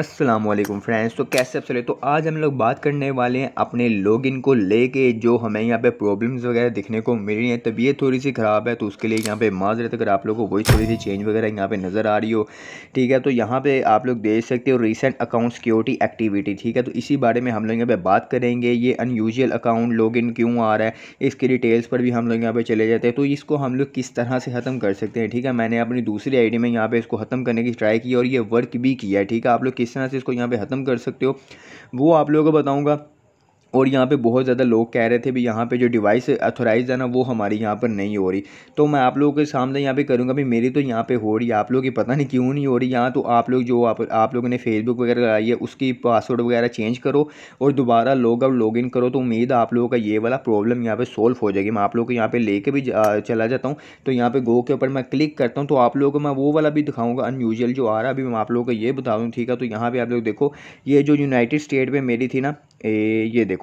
अस्सलाम वालेकुम फ्रेंड्स। तो कैसे आप चले, तो आज हम लोग बात करने वाले हैं अपने लॉगिन को लेके, जो हमें यहाँ पे प्रॉब्लम्स वगैरह दिखने को मिल रही हैं। तबीयत थोड़ी सी ख़राब है तो उसके लिए यहाँ पे माजरत, अगर आप लोगों को वॉइस थोड़ी सी चेंज वगैरह यहाँ पे नज़र आ रही हो, ठीक है, तो यहाँ पे आप लोग देख सकते हो रिसेंट अकाउंट सिक्योरिटी एक्टिविटी, ठीक है। तो इसी बारे में हम लोग यहाँ पर बात करेंगे, ये अनयूजुअल अकाउंट लॉगिन क्यों आ रहा है, इसकी डिटेल्स पर भी हम लोग यहाँ पर चले जाते हैं। तो इसको हम लोग किस तरह से ख़त्म कर सकते हैं, ठीक है। मैंने अपनी दूसरी आईडी में यहाँ पर इसको ख़त्म करने की ट्राई की और ये वर्क भी किया, ठीक है। आप लोग किस तरह से इसको यहाँ पे ख़त्म कर सकते हो वो आप लोगों को बताऊंगा। और यहाँ पे बहुत ज़्यादा लोग कह रहे थे भी यहाँ पे जो डिवाइस अथोराइज है ना, वो हमारी यहाँ पर नहीं हो रही, तो मैं आप लोगों के सामने यहाँ पे करूँगा भी मेरी तो यहाँ पे हो रही है, आप लोगों की पता नहीं क्यों नहीं हो रही। यहाँ तो आप लोग जो आप लोगों ने फेसबुक वगैरह लगाई है उसकी पासवर्ड वगैरह चेंज करो और दोबारा लॉग इन करो, तो उम्मीद है आप लोगों का ये वाला प्रॉब्लम यहाँ पर सॉल्व हो जाएगी। मैं आप लोगों को यहाँ पर लेके भी चला जाता हूँ, तो यहाँ पर गो के ऊपर मैं क्लिक करता हूँ, तो आप लोगों को मैं वो वाला भी दिखाऊँगा अनयूजुअल जो आ रहा है, अभी मैं आप लोगों को ये बता दूँ, ठीक है। तो यहाँ पर आप लोग देखो, ये जो यूनाइटेड स्टेट में मेरी थी ना, ये देखो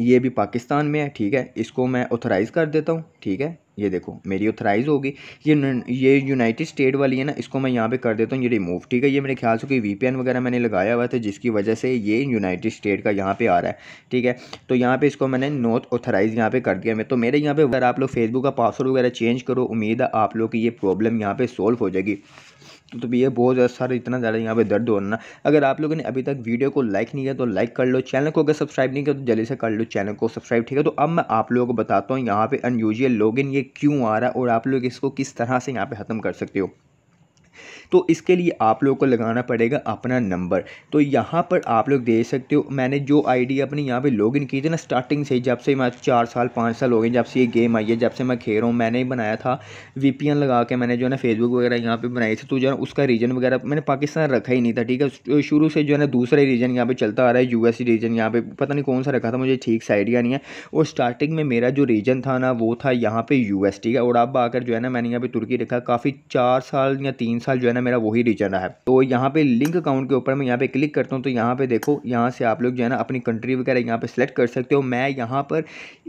ये भी पाकिस्तान में है, ठीक है। इसको मैं ऑथराइज़ कर देता हूँ, ठीक है, ये देखो मेरी ऑथराइज़ होगी। ये यूनाइटेड स्टेट वाली है ना, इसको मैं यहाँ पे कर देता हूँ ये रिमूव, ठीक है। ये मेरे ख्याल से कि VPN वगैरह मैंने लगाया हुआ था, जिसकी वजह से ये यूनाइटेड स्टेट का यहाँ पे आ रहा है, ठीक है। तो यहाँ पे इसको मैंने नॉट ऑथराइज़ यहाँ पे कर दिया मैं, तो मेरे यहाँ पे अगर आप लोग फेसबुक का पासवर्ड वगैरह चेंज करो, उम्मीद है आप लोग की ये प्रॉब्लम यहाँ पर सॉल्व हो जाएगी। तो भी ये बहुत ज़्यादा सारा इतना ज़्यादा यहाँ पे दर्द हो रहा ना। अगर आप लोगों ने अभी तक वीडियो को लाइक नहीं किया तो लाइक कर लो, चैनल को अगर सब्सक्राइब नहीं किया तो जल्दी से कर लो चैनल को सब्सक्राइब, ठीक है। तो अब मैं आप लोगों को बताता हूँ यहाँ पे अनयूजुअल लॉगिन ये क्यों आ रहा है और आप लोग इसको किस तरह से यहाँ पे ख़त्म कर सकते हो। तो इसके लिए आप लोग को लगाना पड़ेगा अपना नंबर, तो यहाँ पर आप लोग दे सकते हो। मैंने जो आईडी अपनी यहाँ पे लॉगिन की थी ना स्टार्टिंग से, जब से मैं 4 साल 5 साल हो गए जब से ये गेम आई है, जब से मैं खेल रहा हूँ, मैंने ही बनाया था VPN लगा के, मैंने जो है ना फेसबुक वगैरह यहाँ पे बनाई थी, तो जो है उसका रीजन वगैरह मैंने पाकिस्तान रखा ही नहीं था, ठीक है। शुरू से जो है ना दूसरा रीजन यहाँ पर चलता आ रहा है, US रीजन यहाँ पर पता नहीं कौन सा रखा था, मुझे ठीक से आइडिया नहीं है। और स्टार्टिंग में मेरा जो रीजन था ना वो था यहाँ पर US, ठीक है। और अब आकर जो है ना मैंने यहाँ पर तुर्की रखा, काफ़ी 4 साल या 3 साल जो है ना मेरा वही रीजन रहा है। तो यहाँ पे लिंक अकाउंट के ऊपर मैं यहाँ पे क्लिक करता हूँ, तो यहाँ पे देखो यहाँ से आप लोग जो है ना अपनी कंट्री वगैरह यहाँ पे सिलेक्ट कर सकते हो। मैं यहाँ पर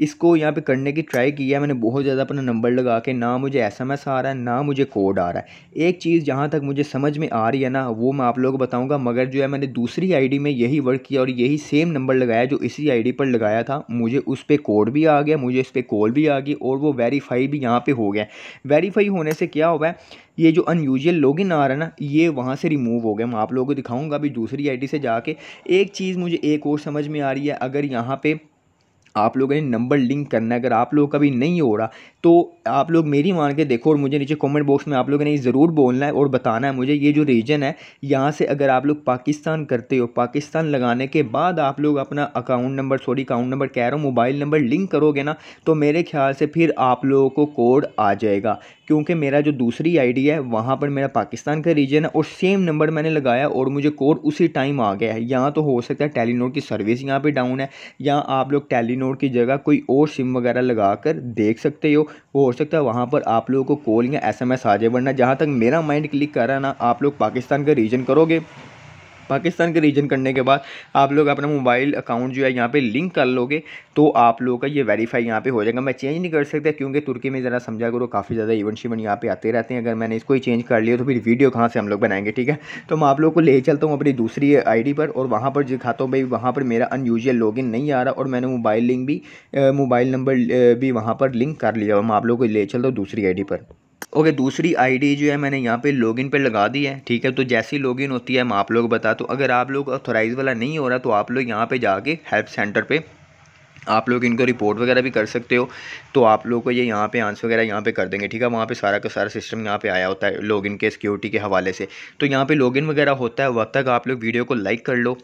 इसको यहाँ पे करने की ट्राई किया मैंने बहुत ज़्यादा अपना नंबर लगा के, ना मुझे SMS आ रहा है ना मुझे कोड आ रहा है। एक चीज़ जहाँ तक मुझे समझ में आ रही है ना वो मैं आप लोग को बताऊँगा, मगर जो है मैंने दूसरी ID में यही वर्क किया और यही सेम नंबर लगाया जो इसी ID पर लगाया था, मुझे उस पर कोड भी आ गया, मुझे इस पर कॉल भी आ गई और वो वेरीफाई भी यहाँ पर हो गया। वेरीफाई होने से क्या हुआ है, ये जो अनयूजुअल लॉगिन आ रहा है ना ये वहाँ से रिमूव हो गया। मैं आप लोगों को दिखाऊंगा अभी दूसरी आईडी से जाके। एक चीज़ मुझे एक और समझ में आ रही है, अगर यहाँ पे आप लोगों ने नंबर लिंक करना है, अगर आप लोगों का भी नहीं हो रहा तो आप लोग मेरी मान के देखो और मुझे नीचे कमेंट बॉक्स में आप लोगों ने ये ज़रूर बोलना है और बताना है मुझे, ये जो रीजन है यहाँ से अगर आप लोग पाकिस्तान करते हो, पाकिस्तान लगाने के बाद आप लोग अपना अकाउंट नंबर कह रहा हूँ मोबाइल नंबर लिंक करोगे ना, तो मेरे ख्याल से फिर आप लोगों को कोड आ जाएगा। क्योंकि मेरा जो दूसरी आईडी है वहाँ पर मेरा पाकिस्तान का रीजन है और सेम नंबर मैंने लगाया और मुझे कोड उसी टाइम आ गया है। यहाँ तो हो सकता है टेलीनोर की सर्विस यहाँ पे डाउन है, या आप लोग टेलीनोर की जगह कोई और सिम वगैरह लगा कर देख सकते हो सकता है वहाँ पर आप लोगों को कॉल या SMS आ जाए। वरना जहाँ तक मेरा माइंड क्लिक कर रहा है ना, आप लोग पाकिस्तान का रीजन करोगे, पाकिस्तान के रीजन करने के बाद आप लोग अपना मोबाइल अकाउंट जो है यहाँ पे लिंक कर लोगे तो आप लोगों का ये वेरीफाई यहाँ पे हो जाएगा। मैं चेंज नहीं कर सकता क्योंकि तुर्की में ज़रा समझा करो काफ़ी ज़्यादा इवेंट शिवेंट यहाँ पे आते रहते हैं, अगर मैंने इसको ही चेंज कर लिया तो फिर वीडियो कहाँ से हम लोग बनाएंगे, ठीक है। तो मैं आप लोग को ले चलता हूँ अपनी दूसरी ID पर और वहाँ पर दिखाता हूँ भाई वहाँ पर मेरा अनयूजुअल लॉगिन नहीं आ रहा और मैंने मोबाइल नंबर भी वहाँ पर लिंक कर लिया। मैं आप लोग को ले चलता हूँ दूसरी ID पर। ओके, दूसरी आईडी जो है मैंने यहाँ पे लॉगिन पे लगा दी है, ठीक है। तो जैसी लॉगिन होती है मैं आप लोग बताता हूँ। अगर आप लोग ऑथराइज वाला नहीं हो रहा तो आप लोग यहाँ पे जाके हेल्प सेंटर पे आप लोग इनको रिपोर्ट वगैरह भी कर सकते हो, तो आप लोग को ये यहाँ पे आंसर वगैरह यहाँ पे कर देंगे, ठीक है। वहाँ पे सारा का सारा सिस्टम यहाँ पे आया होता है लॉगिन के सिक्योरिटी के हवाले से। तो यहाँ पे लॉगिन वगैरह होता है, वब तक आप लोग वीडियो को लाइक कर लो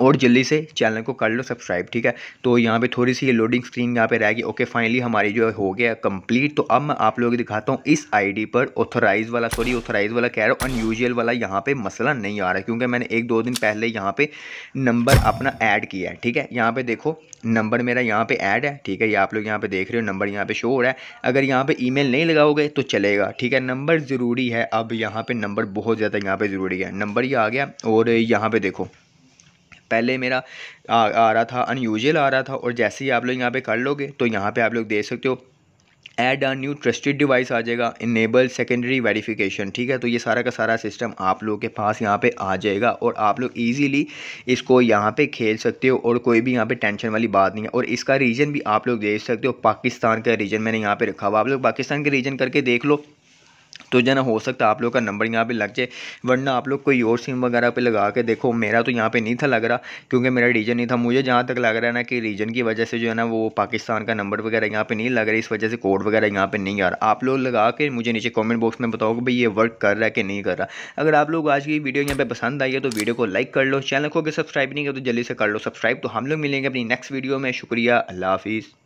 और जल्दी से चैनल को कर लो सब्सक्राइब, ठीक है। तो यहाँ पे थोड़ी सी ये लोडिंग स्क्रीन यहाँ पे रहेगी। ओके, फाइनली हमारी जो हो गया कंप्लीट। तो अब मैं आप लोगों को दिखाता हूँ इस आईडी पर ऑथराइज़ वाला कह रहा हूँ, अनयूजुअल वाला यहाँ पे मसला नहीं आ रहा है क्योंकि मैंने 1-2 दिन पहले यहाँ पे नंबर अपना ऐड किया है, ठीक है। यहाँ पे देखो नंबर मेरा यहाँ पे ऐड है, ठीक है। ये आप लोग यहाँ पे देख रहे हो नंबर यहाँ पे शो हो रहा है। अगर यहाँ पे ईमेल नहीं लगाओगे तो चलेगा, ठीक है। नंबर ज़रूरी है, अब यहाँ पे नंबर बहुत ज़्यादा यहाँ पे ज़रूरी है। नंबर ये आ गया और यहाँ पे देखो पहले मेरा आ रहा था अनयूजुअल आ रहा था और जैसे ही आप लोग यहाँ पे कर लोगे तो यहाँ पे आप लोग देख सकते हो add a new trusted device आ जाएगा, इनेबल सेकेंडरी वेरिफिकेशन, ठीक है। तो ये सारा का सारा सिस्टम आप लोगों के पास यहाँ पे आ जाएगा और आप लोग इजीली इसको यहाँ पे खेल सकते हो और कोई भी यहाँ पे टेंशन वाली बात नहीं है। और इसका रीजन भी आप लोग देख सकते हो, पाकिस्तान का रीजन मैंने यहाँ पे रखा हुआ, आप लोग पाकिस्तान के रीजन करके देख लो तो जना हो सकता है आप लोग का नंबर यहाँ पे लग जाए, वरना आप लोग कोई और सिम वगैरह पे लगा के देखो। मेरा तो यहाँ पे नहीं था लग रहा क्योंकि मेरा रीजन नहीं था, मुझे जहाँ तक लग रहा है ना कि रीजन की वजह से जो है ना वो पाकिस्तान का नंबर वगैरह यहाँ पे नहीं लग रहा, इस वजह से कोड वगैरह यहाँ पे नहीं आ रहा। आप लोग लगा के मुझे नीचे कॉमेंट बॉक्स में बताओ कि भाई ये वर्क कर रहा है कि नहीं कर रहा। अगर आप लोग आज की वीडियो यहाँ पर पसंद आई है तो वीडियो को लाइक कर लो, चैनल को सब्सक्राइब नहीं किया तो जल्दी से कर लो सब्सक्राइब। तो हम लोग मिलेंगे अपनी नेक्स्ट वीडियो में, शुक्रिया, अल्लाह हाफिज़।